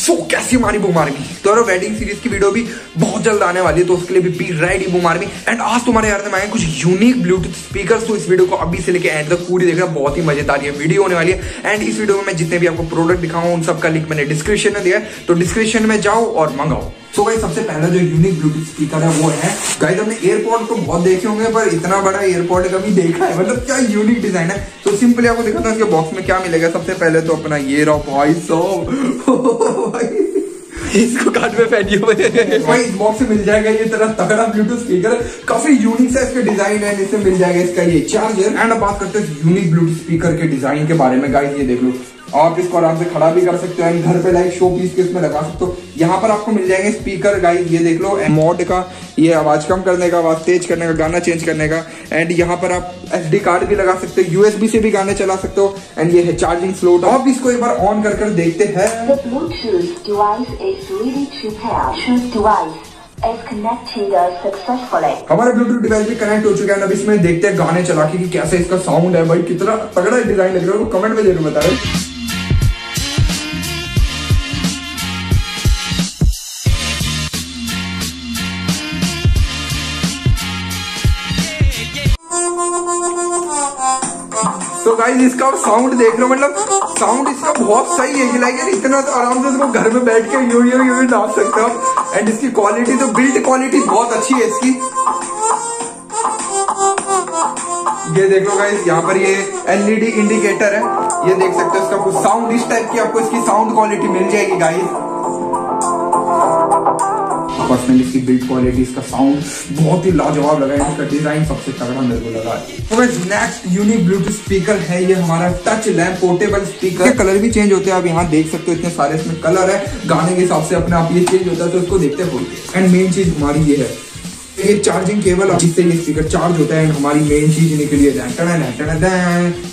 कैसी हमारी boom army. तो यार वेडिंग सीरीज की वीडियो भी बहुत जल्द आने वाली है, तो उसके लिए भी रेडी बूम आर्मी। एंड आज तुम्हारे यार में आए कुछ यूनिक ब्लूटूथ स्पीकर्स, तो इस वीडियो को अभी से लेकर एंड तक पूरी देखना, बहुत ही मजेदार ये वीडियो होने वाली है। एंड इस वीडियो में मैं जितने भी आपको प्रोडक्ट दिखाऊँ उन सबका लिंक मैंने डिस्क्रिप्शन में दिया है, तो डिस्क्रिप्शन में जाओ और मंगाओ। तो गाइस सबसे पहला जो यूनिक ब्लूटूथ स्पीकर है वो है, गाइस हमने एयरपॉड तो बहुत देखे होंगे पर इतना बड़ा एयरपॉड कभी देखा है, मतलब क्या यूनिक डिजाइन है। तो सिंपली आपको दिखाता हूं इसके बॉक्स में क्या मिलेगा। सबसे पहले तो अपना ये रहा भाई साहब, इसको काट में फैनियो भाई, इस बॉक्स से मिल जाएगा ये तरह तगड़ा ब्लूटूथ स्पीकर, काफी यूनिक सा इसका डिजाइन है। इससे मिल जाएगा इसका ये चार्जर। एंड अब बात करते हैं यूनिक ब्लूटूथ स्पीकर के डिजाइन के बारे में। गाइस ये देख लो, आप इसको आराम से खड़ा भी कर सकते हो एंड घर पे लाइक शो पीस के इसमें लगा सकते हो। यहाँ पर आपको मिल जाएंगे स्पीकर गाइस, ये देख लो मोड का, ये आवाज कम करने का, आवाज तेज करने का, गाना चेंज करने का। एंड यहाँ पर आप एसडी कार्ड भी लगा सकते हो, यूएसबी से भी गाने चला सकते हो। एंड ये है चार्जिंग स्लॉट। आप इसको एक बार ऑन कर देखते हैं। हमारा ब्लूटूथ डिवाइस भी कनेक्ट हो चुका है। अब इसमें देखते हैं गाने चला के कि कैसे इसका साउंड है। भाई कितना तगड़ा डिजाइन लग रहा है, कमेंट में जरूर बता रहे। तो गाइस इसका आप साउंड देख रहे हो, मतलब साउंड इसका बहुत सही है। ये लाइक यार इतना तो आराम से इसको घर में बैठ के यू डाल सकते हो। एंड इसकी क्वालिटी तो बिल्ड क्वालिटी बहुत अच्छी है इसकी। ये देख लो गाइस, यहाँ पर ये एलईडी इंडिकेटर है, ये देख सकते हो इसका कुछ साउंड इस टाइप की आपको इसकी साउंड क्वालिटी मिल जाएगी गाइस। पर्सनली इसकी बिल्ड क्वालिटी, इसका साउंड बहुत ही लाजवाब लगा है, इसका डिजाइन सबसे तगड़ा मेरे को लगा। तो guys next unique Bluetooth speaker है ये हमारा touch lamp portable speaker. Colour भी चेंज होते हैं, आप यहाँ देख सकते हो इतने सारे इसमें कलर है, गाने के हिसाब से अपने आप ये चेंज होता है, तो उसको देखते बोलते। एंड मेन चीज हमारी ये है एक चार्जिंग केबल जिससे ये स्पीकर चार्ज होता है। एंड हमारी मेन चीज निकली है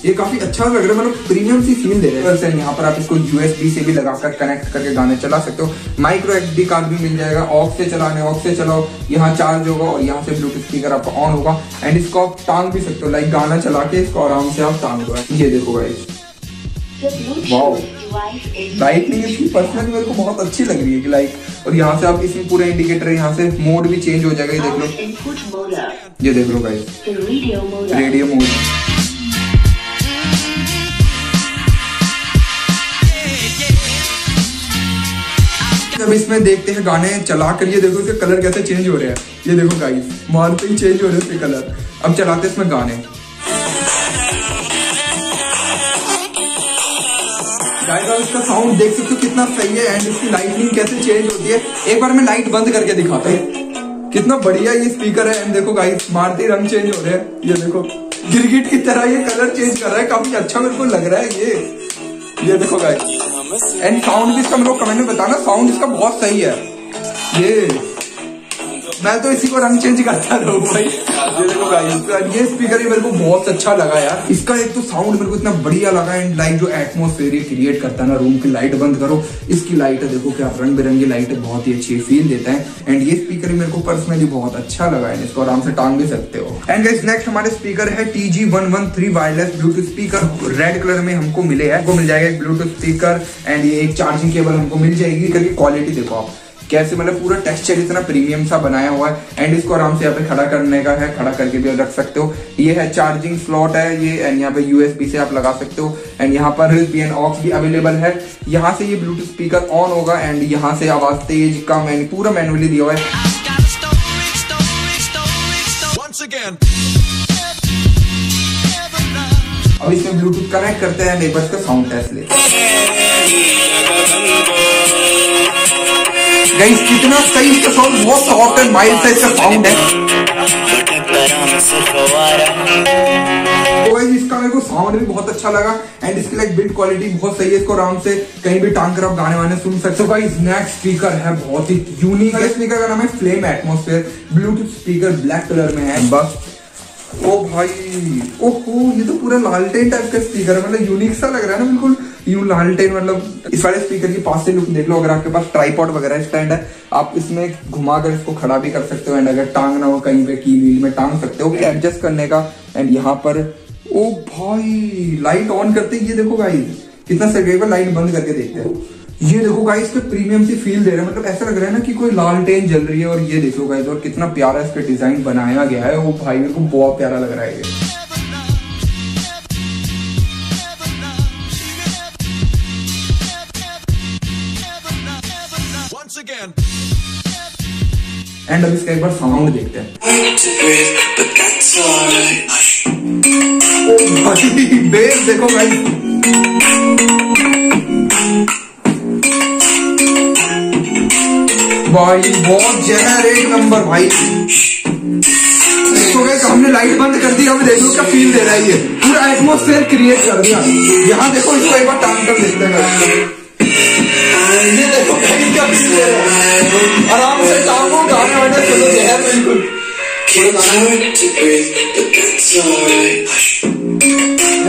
ये, काफी अच्छा लग रहा है, मतलब प्रीमियम सी फील दे रहा है। यहाँ पर आप इसको यूएसबी से भी लगाकर कनेक्ट करके गाने चला सकते हो। माइक्रो एसडी कार्ड भी मिल जाएगा, ऑक्स से चलाने ऑक्स से चलाओ, यहाँ चार्ज होगा और यहाँ से ब्लूटूथ स्पीकर आपका ऑन होगा। एंड इसको आप टांग भी सकते हो, लाइक गाना चला के इसको आराम से आप टांग दो। ये देखो गाइस लाइटनिंग इसकी पर्सनली मेरे को बहुत अच्छी लग रही है कि लाइक। और यहाँ से आप इसमें पूरा इंडिकेटर है, यहाँ से मोड भी चेंज हो जाएगा। ये देख लो गाइस रेडियो मोड। जब इसमें देखते हैं गाने चला कर, ये देखो इसके कलर कैसे चेंज हो रहे हैं। ये देखो गाइस मारते ही चेंज हो रहे हैं इसके कलर। अब चलाते इसमें गाने गाइस, और इसका साउंड देख सकते हो कितना सही है। एंड इसकी लाइटिंग कैसे चेंज होती है, एक बार मैं लाइट बंद करके दिखाता हूँ कितना बढ़िया ये स्पीकर है। एंड देखो गाइस मारते रंग चेंज हो रहे हैं, ये देखो गिरगिट की तरह ये कलर चेंज कर रहा है, काफी अच्छा मेरे को लग रहा है ये देखो गाइस। एंड साउंड भी इसका मेरे को कमेंट में बताना, साउंड इसका बहुत सही है। ये मैं तो इसी को रंग चेंज करता रहूं भाई। ये देखो गाइस ये स्पीकर मेरे को बहुत अच्छा लगा यार, इसका एक तो साउंड मेरे को इतना बढ़िया लगा। एंड लाइट जो एटमोस्फेयर ये क्रिएट करता है ना, रूम की लाइट बंद करो, इसकी लाइट है देखो क्या रंग बिरंगी लाइट है, बहुत ही अच्छी फील देता है। एंड ये स्पीकर मेरे को पर्सनली बहुत अच्छा लगा है, इसको आराम से टांग भी सकते हो। एंड गाइस नेक्स्ट हमारे स्पीकर है TG 113 wireless Bluetooth speaker, red colour में हमको मिले है। हमको मिल जाएगा एक ब्लूटूथ स्पीकर एंड ये एक चार्जिंग केबल हमको मिल जाएगी। करके क्वालिटी देखो आप कैसे, मतलब पूरा टेक्सचर इतना प्रीमियम सा बनाया हुआ है। एंड इसको आराम से यहाँ पे खड़ा करने का है, खड़ा करके भी रख सकते हो। ये है चार्जिंग स्लॉट है ये, एंड यहाँ पे यूएसबी से आप लगा सकते हो। एंड यहाँ पर यूएसबी एंड ऑक्स भी अवेलेबल है। यहाँ से ये ब्लूटूथ स्पीकर ऑन होगा एंड यहाँ से आवाज तेज कम एंड पूरा मैनुअली दिया हुआ है। अब इसमें ब्लूटूथ कनेक्ट करते हैं, एक बार इसका साउंड टेस्ट ले। गाइस कितना सही इसका साउंड, बहुत सॉफ्ट एंड माइल्ड सा इसका साउंड है। तो गाइस इसका मेरे को साउंड भी बहुत अच्छा लगा एंड इसकी लाइक बिल्ड क्वालिटी बहुत सही है, इसको आराम से कहीं भी टांग कर आप गाने वाने सुन सकते हो। गाइस नेक्स्ट स्पीकर है बहुत ही यूनिक, स्पीकर का नाम है flame atmosphere, Bluetooth speaker black colour में है। बस ओ भाई ओहो, ये तो पूरा लालटेन टाइप का स्पीकर है, मतलब यूनिक सा लग रहा है ना, बिल्कुल यूं लालटेन। मतलब इस वाले स्पीकर की पास से लुक देख लो। अगर आपके पास ट्राइपॉड वगैरह स्टैंड है, आप इसमें घुमाकर इसको खड़ा भी कर सकते हो। एंड अगर टांगना हो कहीं पे की व्हील में टांग सकते हो, एडजस्ट करने का। एंड यहाँ पर ओ भाई लाइट ऑन करते ही ये देखो भाई कितना सही, लाइट बंद करके देखते हो ये देखो गाइस पे प्रीमियम सी फील दे रहा है, मतलब ऐसा लग रहा है ना कि कोई लालटेन जल रही है। और ये देखो गाइस, और कितना प्यारा इसका डिजाइन बनाया गया है, वो भाई मेरे को बहुत प्यारा लग रहा है ये। एंड अब इसका एक बार साउंड देखते हैं। बेस देखो भाई, बहुत जेनरेट नंबर भाई। देखो गाइस, हमने लाइट बंद कर दी, हमें देखो क्या फील दे रहा है ये, पूरा एटमोस्फेयर क्रिएट कर दिया। यहाँ देखो, इसको एक बार टाइम कर देखते हैं। ये देखो क्या फील दे रहा है, आराम से टांगों गाने वाले चलो जहर बिल्कुल। ये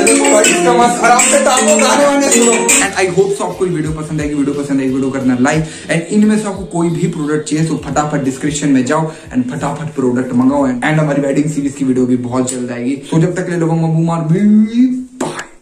देखो भाई, इसका मस्त आराम से टांगों गाने वाले सुनो। एंड आई होप सो आपको वीडियो पसंद आएगी। वीडियो पसंद आएगी वीडियो करना लाइक। एंड इनमें से आपको कोई भी प्रोडक्ट चाहिए तो फटाफट डिस्क्रिप्शन में जाओ एंड फटाफट प्रोडक्ट मंगाओ। एंड हमारी वेडिंग सीरीज की वीडियो भी बहुत जल्द आएगी, तो जब तक ले लो मार भी।